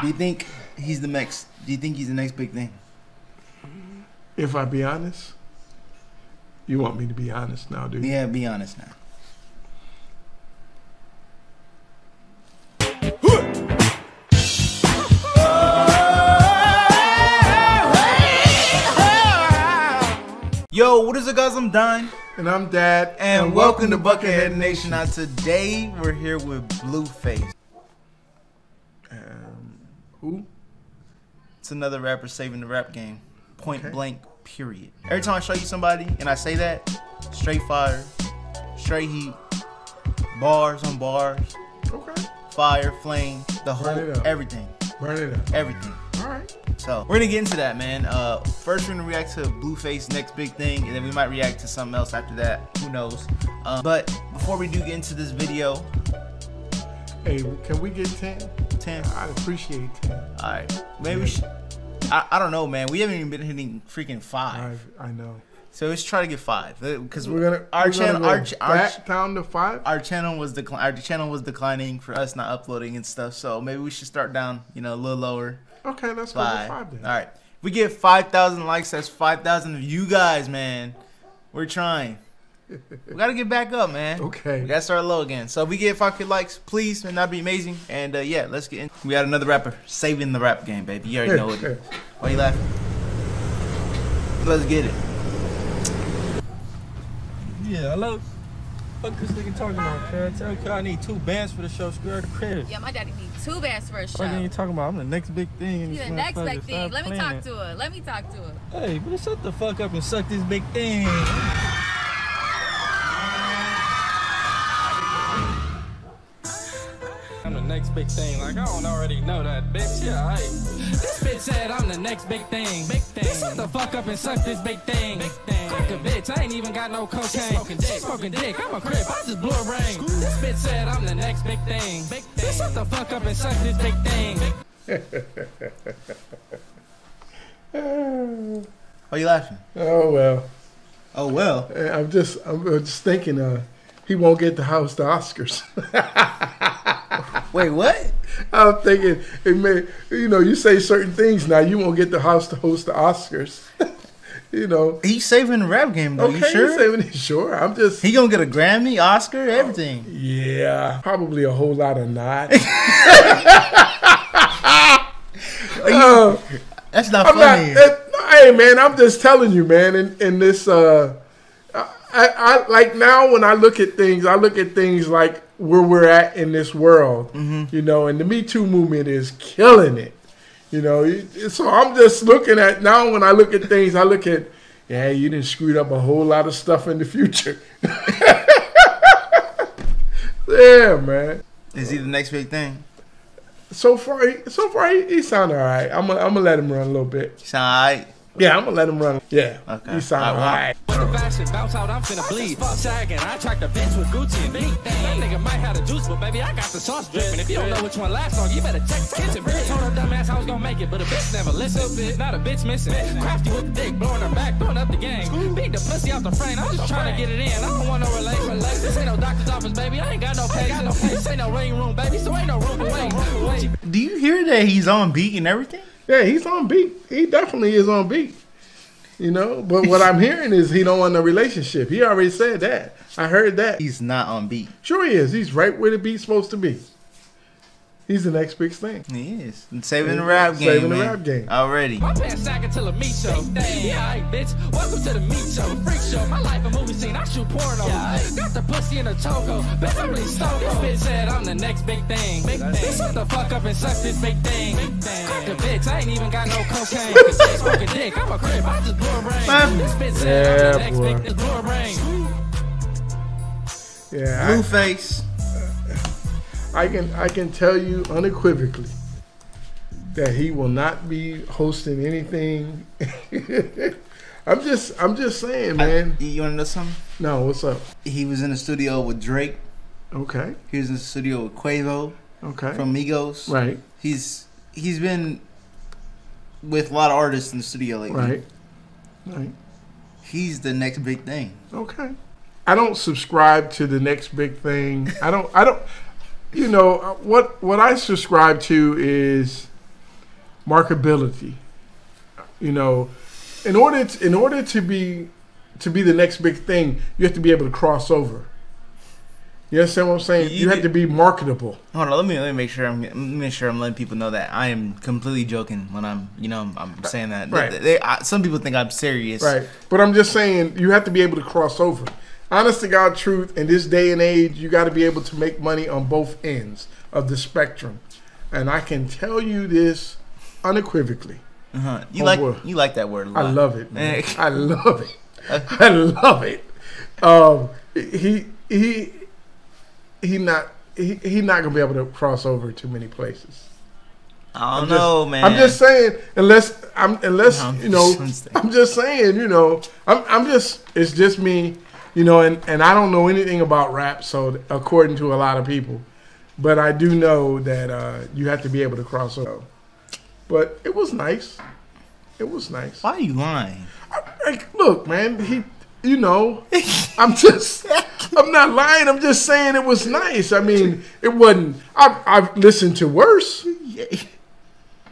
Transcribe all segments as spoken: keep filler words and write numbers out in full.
Do you think he's the next? Do you think he's the next big thing? If I be honest, you want me to be honest now, dude? Yeah, be honest now. Yo, what is it, guys? I'm Don. And I'm Dad. And, and welcome, welcome to Buckethead Nation. Nation. Now, today we're here with Blueface. Um, who? It's another rapper saving the rap game. Point okay. blank, period. Every time I show you somebody and I say that, straight fire, straight heat, bars on bars, okay. fire, flame, the Burn whole, everything. Burn it up. Everything. Alright. So we're gonna get into that, man. Uh, first, we're gonna react to Blueface's next big thing, and then we might react to something else after that. Who knows? Um, but before we do get into this video, hey, can we get ten? Ten. I appreciate ten. All right, maybe yeah. we should. I, I don't know, man. We haven't even been hitting freaking five. I, I know. So let's try to get five, because we're gonna our we're channel gonna go our, back our down to five. Our channel was declining. Our channel was declining for us not uploading and stuff. So maybe we should start down, you know, a little lower. Okay, let's go with five then. All right. We get five thousand likes. That's five thousand of you guys, man. We're trying. We got to get back up, man. Okay. We got to start low again. So if we get five K likes, please, man, that'd be amazing. And, uh, yeah, let's get in. We got another rapper saving the rap game, baby. You already know it. Why are you laughing? Let's get it. Yeah, hello. Fuck this nigga talking about, man. Tell you I need two bands for the show. Screw the crib. Yeah, my daddy needs two bands for a show. What are you talking about? I'm the next big thing. You're the next big thing. Let me talk to her. Let me talk to her. Hey, but shut the fuck up and suck this big thing. I'm the next big thing. Like, I don't already know that, bitch. Yeah, I. This bitch said I'm the next big thing. Big thing. You shut the fuck up and suck this big thing. Big thing. Crack a bitch. I ain't even got no cocaine. She smoking dick. She smoking dick. I'm a crip. I just blew a ring. This bitch said I'm the next big thing. Big thing. You shut the fuck up and suck this big thing. Why you laughing? Oh, well. Oh, well. I'm just, I'm just thinking, uh, he won't get to host the Oscars. Wait, what? I'm thinking it may, you know, you say certain things now, you won't get the house to host the Oscars. You know, he's saving the rap game, though. Okay, you sure? Saving it, sure. I'm just he gonna get a Grammy, Oscar, everything. Oh, yeah, probably a whole lot of nods. uh, that's not I'm funny. Not, that, no, hey, man, I'm just telling you, man. In in this, uh, I, I like now when I look at things, I look at things like. Where we're at in this world, mm-hmm. you know, and the Me Too movement is killing it, you know. So I'm just looking at now when I look at things, I look at, yeah, you done screwed up a whole lot of stuff in the future. Yeah, man. Is he the next big thing? So far, so far he, he sound all right. I'm gonna I'm let him run a little bit. He sound all right. Yeah, I'm gonna let him run. Yeah, okay. He sound all right. All right. The fashion bounce out, I'm finna bleed. Fuck sagging, I tracked a bitch with Gucci and Beat. That nigga might have the juice, but baby, I got the sauce dripping. If you don't know which one last song, you better text kitchen. Bitch told her dumbass I was gonna make it, but a bitch never listened. Not a bitch missing. Crafty with the dick, blowing her back, throwing up the gang. Beat the pussy off the frame, I'm just trying to get it in. I don't want no relation. This ain't no doctor's office, baby. I ain't got no pay. This ain't no ring room, baby, so ain't no room away. Do you hear that he's on beat and everything? Yeah, he's on beat. He definitely is on beat. You know, but what I'm hearing is he don't want a relationship. He already said that. I heard that. He's not on beat. Sure he is. He's right where the beat's supposed to be. He's the next big thing. He is. Saving the rap game, Saving man. the rap game. Already. My pants sack until a meat show. Yeah, all right, bitch. Welcome to the meat show. Freak show. My life a movie scene. I shoot porno. Yeah, I got the pussy in a choco. Bitch, I'm really stoked. This bitch said I'm the next big thing. Big thing. Shut the fuck up and suck this big thing. Big thing. Crack the bitch. I ain't even got no cocaine. Bitch, smoking dick. I'm a crib. I just blew a ring. This bitch said I'm the next big thing. Yeah, Blueface. I can I can tell you unequivocally that he will not be hosting anything. I'm just I'm just saying, man. I, you wanna know something? No, what's up? He was in the studio with Drake. Okay. He was in the studio with Quavo. Okay. From Migos. Right. He's he's been with a lot of artists in the studio lately. Right. Right. He's the next big thing. Okay. I don't subscribe to the next big thing. I don't I don't You know, what what I subscribe to is marketability. You know, in order to, in order to be to be the next big thing, you have to be able to cross over. You understand what I'm saying? You, you have to be marketable. Hold on, let me let me make sure I'm let me make sure I'm letting people know that I am completely joking when I'm you know I'm saying that. Right. They, they, I, some people think I'm serious. Right. But I'm just saying you have to be able to cross over. Honest to God, truth. In this day and age, you got to be able to make money on both ends of the spectrum, and I can tell you this unequivocally. Uh huh. You like world. you like that word. A lot. I love it. Man. I love it. I love it. Um, he he. He not he, he not gonna be able to cross over to many places. I don't just, know, man. I'm just saying, unless I'm unless no, you know, I'm just saying, you know, I'm I'm just it's just me, you know, and and I don't know anything about rap, so according to a lot of people, but I do know that uh, you have to be able to cross over. But it was nice. It was nice. Why are you lying? I, like, look, man, he. You know, I'm just, I'm not lying. I'm just saying it was nice. I mean, it wasn't, I've, I've listened to worse. Yeah.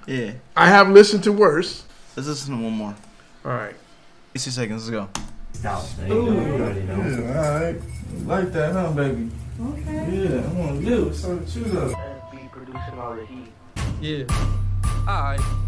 yeah. I have listened to worse. Let's listen to one more. All right. sixty seconds, let's go. Ooh. Yeah, all right. Like that, huh, baby? Okay. Yeah, I want to do it. So choose up. Yeah. All right.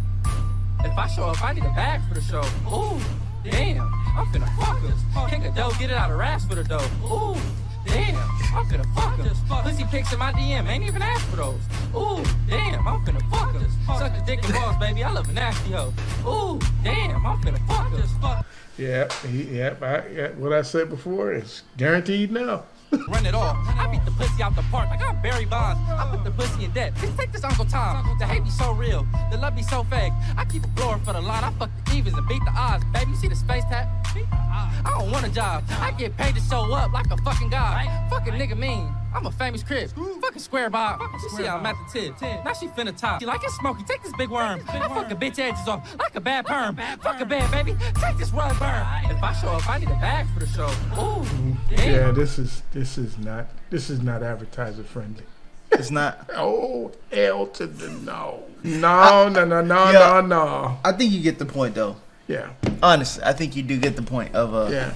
If I show up, I need a bag for the show. Ooh. Damn, I'm finna fuck us. Kick a dough, get it out of rats for the dough. Ooh, damn, I'm finna fuck us. Pussy pics in my D M, ain't even asked for those. Ooh, damn, I'm finna fuck us. Suck the dick and balls, baby, I love a nasty hoe. Ooh, damn, I'm finna fuck us. Yep, yep, I, yeah, what I said before is guaranteed now. Run it off. I beat the pussy out the park. I got Barry Bonds. I put the pussy in debt. Please take this Uncle Tom. The hate be so real. The love be so fake. I keep a blower for the lot. I fuck the evens and beat the odds. Baby, you see the space tap? I don't want a job. I get paid to show up like a fucking guy. Fucking nigga mean. I'm a famous crib. Fucking square bob. You see I'm at the tip. Now she finna top. She like it's smoky. Take this big worm. I fuck a bitch edges off like a bad perm. Fuck a bad baby. Take this rug burn. If I show up, I need a bag for the show. Ooh. Yeah, this is... This is not. This is not advertiser friendly. It's not. Oh hell to the no! No, I, no, no, no, yeah, no, no. I think you get the point though. Yeah. Honestly, I think you do get the point of uh. Yeah.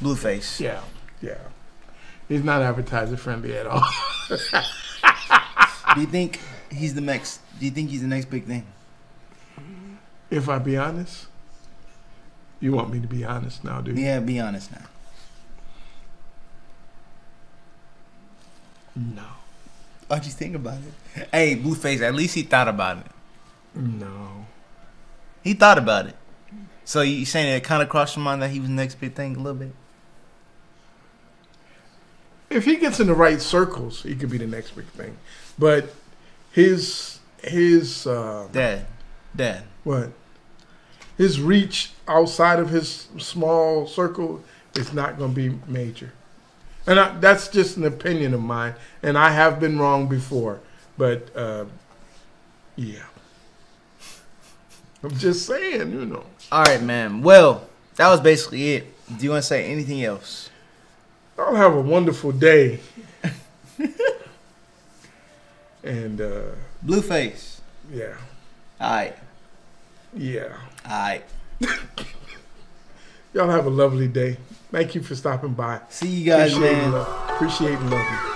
Blueface. Yeah. Yeah. He's not advertiser friendly at all. Do you think he's the next? Do you think he's the next big thing? If I be honest, you want me to be honest now, dude? Yeah, be honest now. No. Why'd you think about it? Hey, Blueface, at least he thought about it. No. He thought about it. So you saying it kind of crossed your mind that he was the next big thing a little bit? If he gets in the right circles, he could be the next big thing. But his... his um, Dad. Dad. What? His reach outside of his small circle is not going to be major. And I, that's just an opinion of mine, and I have been wrong before, but uh, yeah, I'm just saying, you know. All right, man. Well, that was basically it. Do you want to say anything else? I'll have a wonderful day. And uh, Blueface. Yeah. All right. Yeah. All right. Y'all have a lovely day. Thank you for stopping by. See you guys, man. Appreciate love. Appreciate and love you.